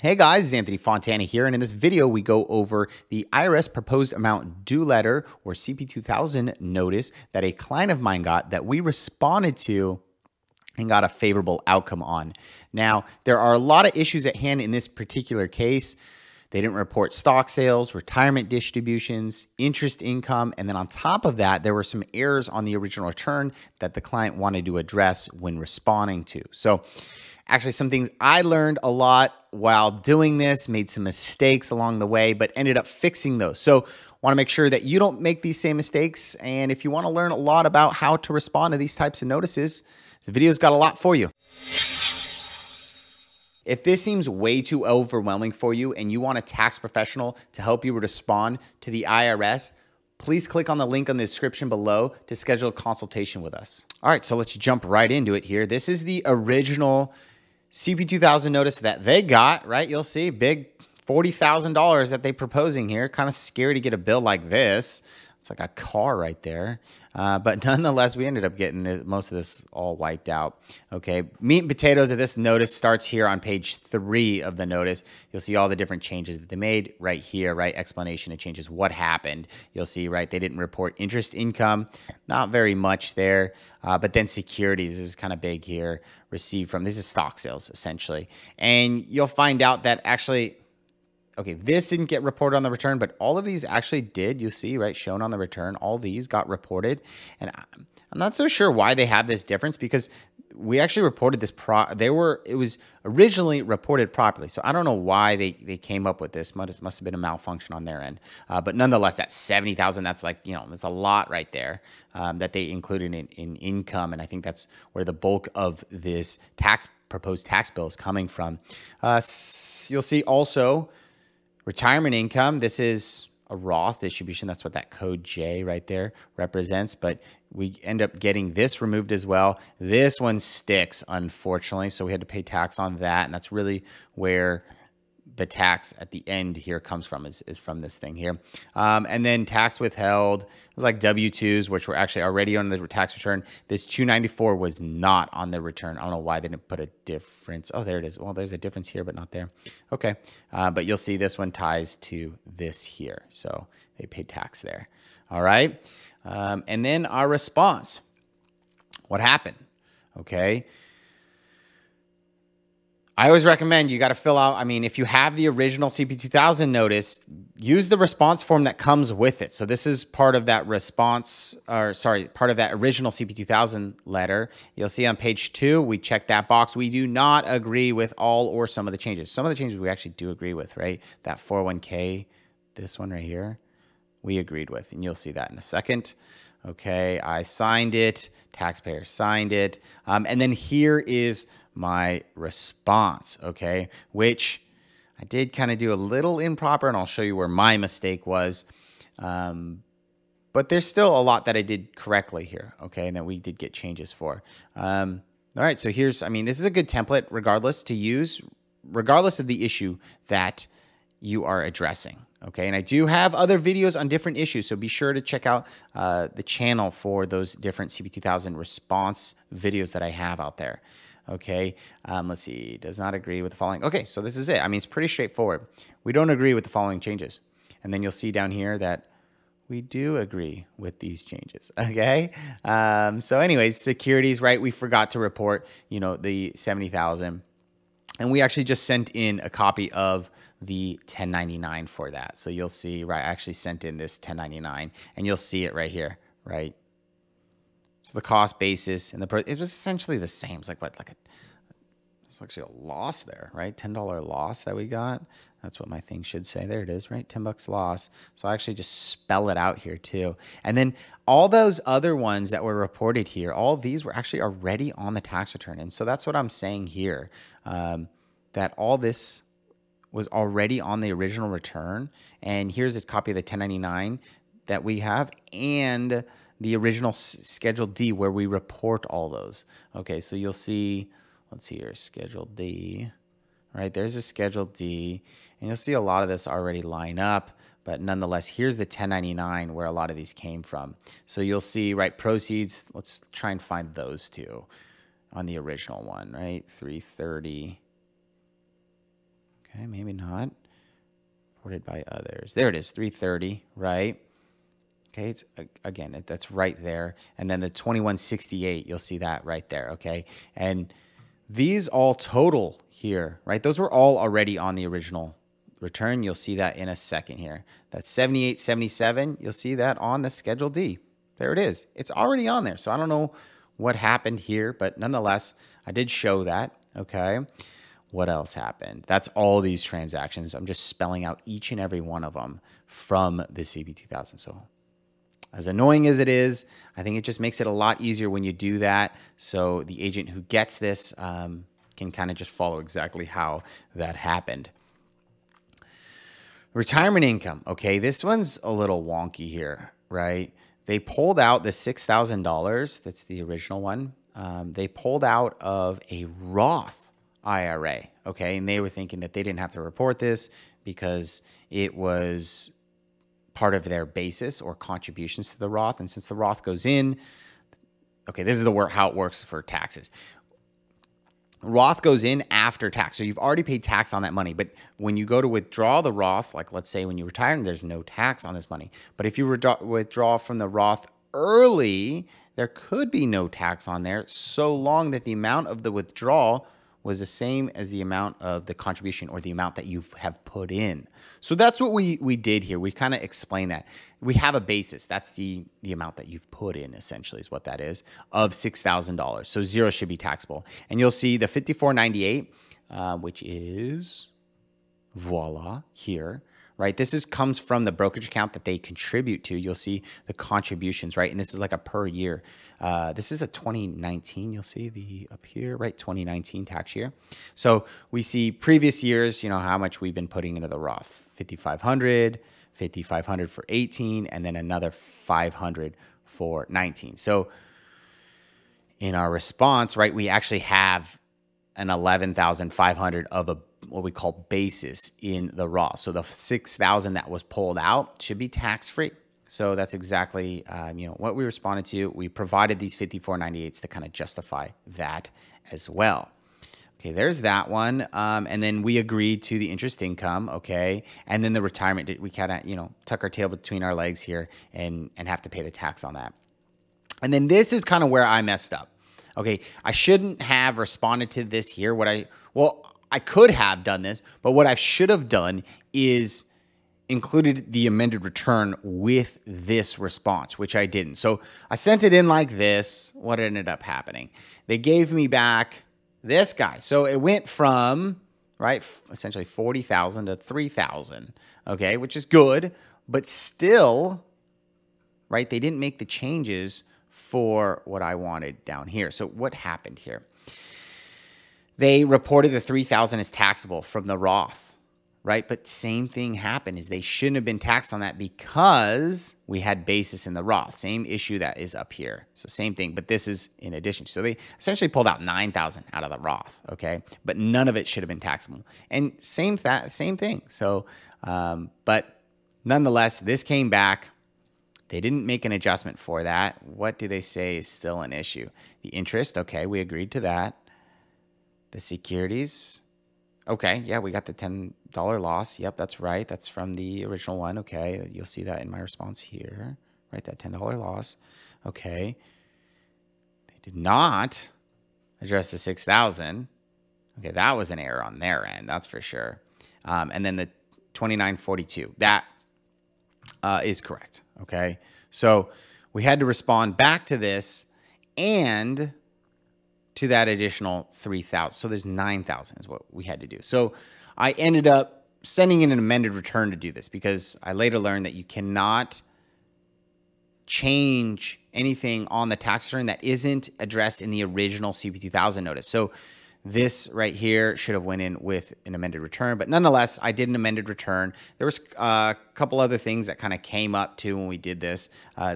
Hey guys, it's Anthony Fontana here, and in this video we go over the IRS proposed amount due letter or CP2000 notice that a client of mine got that we responded to and got a favorable outcome on. Now, there are a lot of issues at hand in this particular case. They didn't report stock sales, retirement distributions, interest income, and then on top of that, there were some errors on the original return that the client wanted to address when responding to. So, actually, some things I learned a lot while doing this, made some mistakes along the way, but ended up fixing those. So want to make sure that you don't make these same mistakes. And if you want to learn a lot about how to respond to these types of notices, the video's got a lot for you. If this seems way too overwhelming for you and you want a tax professional to help you respond to the IRS, please click on the link in the description below to schedule a consultation with us. All right, so let's jump right into it here. This is the original CP2000 notice that they got, right? You'll see big $40,000 that they're proposing here. Kind of scary to get a bill like this. It's like a car right there. But nonetheless, we ended up getting most of this all wiped out. Okay, meat and potatoes of this notice starts here on page 3 of the notice. You'll see all the different changes that they made right here, right? Explanation of changes, what happened. You'll see, right, they didn't report interest income. Not very much there. But then securities is kind of big here. Received from, this is stock sales, essentially. And you'll find out that actually... okay, this didn't get reported on the return, but all of these actually did. You see, right, shown on the return, all these got reported. And I'm not so sure why they have this difference, because we actually reported this, it was originally reported properly. So I don't know why they came up with this. Must have been a malfunction on their end. But nonetheless, that 70,000, that's like, you know, that's a lot right there that they included in income. And I think that's where the bulk of this proposed tax bill is coming from. You'll see also, retirement income, this is a Roth distribution. That's what that code J right there represents. But we end up getting this removed as well. This one sticks, unfortunately. So we had to pay tax on that. And that's really where the tax at the end here comes from, is from this thing here. And then tax withheld, it was like W-2s, which were actually already on the tax return. This 294 was not on the return. I don't know why they didn't put a difference. Oh, there it is. Well, there's a difference here, but not there. Okay. But you'll see this one ties to this here. So they paid tax there. All right. And then our response, what happened? Okay. I always recommend you got to fill out, I mean, if you have the original CP2000 notice, use the response form that comes with it. So this is part of that response, or sorry, part of that original CP2000 letter. You'll see on page 2, we check that box. We do not agree with all or some of the changes. Some of the changes we actually do agree with, right? That 401k, this one right here, we agreed with, and you'll see that in a second. Okay, I signed it, taxpayer signed it. And then here is my response, okay, which I did kind of do a little improper, and I'll show you where my mistake was. But there's still a lot that I did correctly here, okay, and that we did get changes for. All right, so here's, I mean, this is a good template regardless to use, regardless of the issue that you are addressing. Okay, and I do have other videos on different issues, so be sure to check out the channel for those different CP2000 response videos that I have out there. Okay, let's see, does not agree with the following. Okay, so this is it. I mean, it's pretty straightforward. We don't agree with the following changes. And then you'll see down here that we do agree with these changes, okay? So anyways, securities, right? We forgot to report, you know, the 70,000. And we actually just sent in a copy of the 1099 for that. So you'll see, right, I actually sent in this 1099, and you'll see it right here, right? So the cost basis and it was essentially the same. It's like what, like it's actually a loss there, right? $10 loss that we got. That's what my thing should say. There it is, right? 10 bucks loss. So I actually just spell it out here too. And then all those other ones that were reported here, all these were actually already on the tax return. And so that's what I'm saying here, that all this was already on the original return. And here's a copy of the 1099 that we have, and the original Schedule D where we report all those. Okay, so you'll see, let's see here, Schedule D, right? There's a Schedule D, and you'll see a lot of this already line up, but nonetheless, here's the 1099 where a lot of these came from. So you'll see, right, proceeds, let's try and find those two on the original one, right? 330, Okay, maybe not. Reported by others. There it is, 330, right? Okay, it's, again, that's right there. And then the 2168, you'll see that right there, okay? And these all total here, right? Those were all already on the original return. You'll see that in a second here. That's 7877. You'll see that on the Schedule D. There it is. It's already on there. So I don't know what happened here, but nonetheless, I did show that, okay? What else happened? That's all these transactions. I'm just spelling out each and every one of them from the CP2000. So as annoying as it is, I think it just makes it a lot easier when you do that. So the agent who gets this can kind of just follow exactly how that happened. Retirement income. Okay, this one's a little wonky here, right? They pulled out the $6,000. That's the original one. They pulled out of a Roth IRA. Okay, and they were thinking that they didn't have to report this because it was part of their basis or contributions to the Roth. And since the Roth goes in, okay, this is the work, how it works for taxes. Roth goes in after tax. So you've already paid tax on that money. But when you go to withdraw the Roth, like let's say when you retire, there's no tax on this money. But if you withdraw from the Roth early, there could be no tax on there so long that the amount of the withdrawal was the same as the amount of the contribution or the amount that you have put in. So that's what we did here. We kind of explained that. We have a basis. That's the amount that you've put in, essentially, is what that is, of $6,000. So zero should be taxable. And you'll see the 5498, which is, voila, here, right? This is comes from the brokerage account that they contribute to. You'll see the contributions, right? And this is like a per year. This is a 2019, you'll see the up here, right? 2019 tax year. So we see previous years, you know, how much we've been putting into the Roth, 5,500, 5,500 for 18, and then another 500 for 19. So in our response, right, we actually have an 11,500 of a what we call basis in the Roth. So the 6,000 that was pulled out should be tax-free. So that's exactly you know, what we responded to. We provided these 5498s to kind of justify that as well. Okay, there's that one. And then we agreed to the interest income, okay? And then the retirement, we kind of, you know, tuck our tail between our legs here and have to pay the tax on that. And then this is kind of where I messed up. Okay, I shouldn't have responded to this here. Well, I could have done this, but what I should have done is included the amended return with this response, which I didn't. So I sent it in like this. What ended up happening? They gave me back this guy. So it went from, right, essentially 40,000 to 3,000, okay, which is good, but still, right, they didn't make the changes for what I wanted down here. So what happened here? They reported the 3,000 as taxable from the Roth, right? But same thing happened is they shouldn't have been taxed on that because we had basis in the Roth. Same issue that is up here. So same thing, but this is in addition. So they essentially pulled out 9,000 out of the Roth, okay? But none of it should have been taxable. And same thing. So, but nonetheless, this came back. They didn't make an adjustment for that. What do they say is still an issue? The interest, okay, we agreed to that. The securities, okay, yeah, we got the $10 loss. Yep, that's right. That's from the original one, okay. You'll see that in my response here, right, that $10 loss, okay. They did not address the 6,000. Okay, that was an error on their end, that's for sure. And then the 2942, that is correct, okay. So we had to respond back to this and to that additional 3,000. So there's 9,000 is what we had to do. So I ended up sending in an amended return to do this because I later learned that you cannot change anything on the tax return that isn't addressed in the original CP2000 notice. So this right here should have went in with an amended return, but nonetheless, I did an amended return. There was a couple other things that kind of came up too when we did this.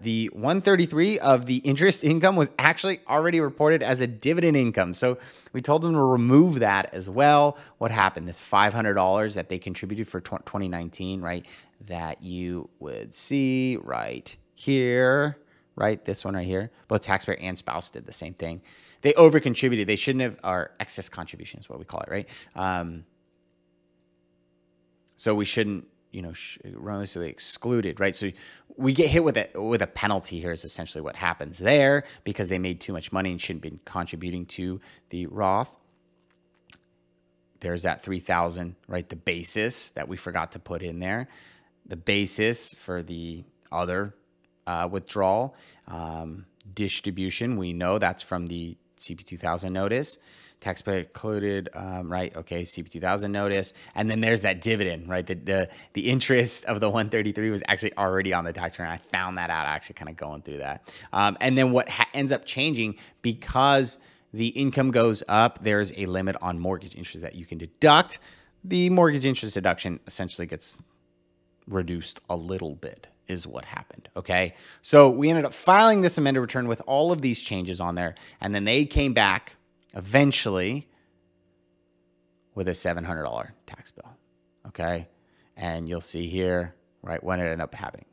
The 133 of the interest income was actually already reported as a dividend income. So we told them to remove that as well. What happened? This $500 that they contributed for 2019, right? That you would see right here, right? This one right here. Both taxpayer and spouse did the same thing. They overcontributed. They shouldn't have, our excess contribution is what we call it, right? So we shouldn't, you know, wrongly excluded, right? So we get hit with a penalty here is essentially what happens there, because they made too much money and shouldn't be contributing to the Roth. There's that 3,000, right? The basis that we forgot to put in there, the basis for the other withdrawal distribution. We know that's from the CP2000 notice. Taxpayer included, right? Okay, CP2000 notice. And then there's that dividend, right? The interest of the 133 was actually already on the tax return. I found that out actually kind of going through that. And then what ends up changing, because the income goes up, there's a limit on mortgage interest that you can deduct. The mortgage interest deduction essentially gets reduced a little bit is what happened, okay? So we ended up filing this amended return with all of these changes on there, and then they came back eventually with a $700 tax bill, okay? And you'll see here, right, when it ended up happening.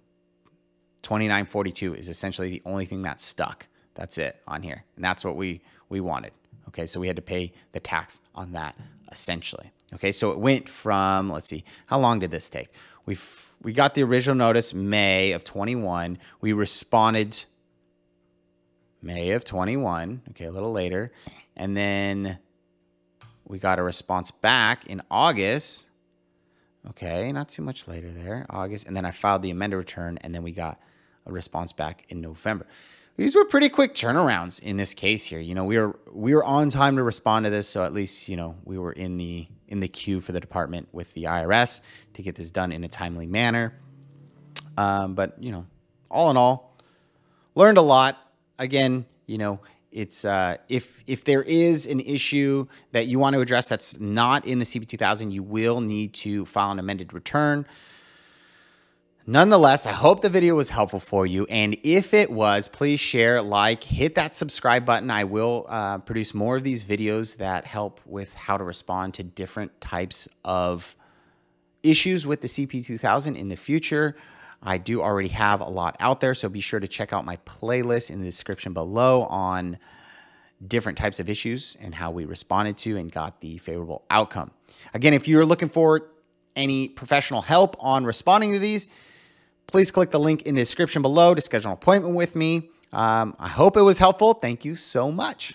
2942 is essentially the only thing that stuck. That's it on here, and that's what we wanted, okay? So we had to pay the tax on that essentially, okay? So it went from, let's see, how long did this take? We got the original notice May of 21. We responded May of 21, okay, a little later. And then we got a response back in August. Okay, not too much later there, August. And then I filed the amended return, and then we got a response back in November. These were pretty quick turnarounds in this case here. You know, we were on time to respond to this, so at least, you know, we were in the queue for the department with the IRS to get this done in a timely manner. But, you know, all in all, learned a lot. Again, you know, it's if there is an issue that you want to address that's not in the CP2000, you will need to file an amended return. Nonetheless, I hope the video was helpful for you. And if it was, please share, like, hit that subscribe button. I will produce more of these videos that help with how to respond to different types of issues with the CP2000 in the future. I do already have a lot out there, so be sure to check out my playlist in the description below on different types of issues and how we responded to and got the favorable outcome. Again, if you're looking for any professional help on responding to these, please click the link in the description below to schedule an appointment with me. I hope it was helpful. Thank you so much.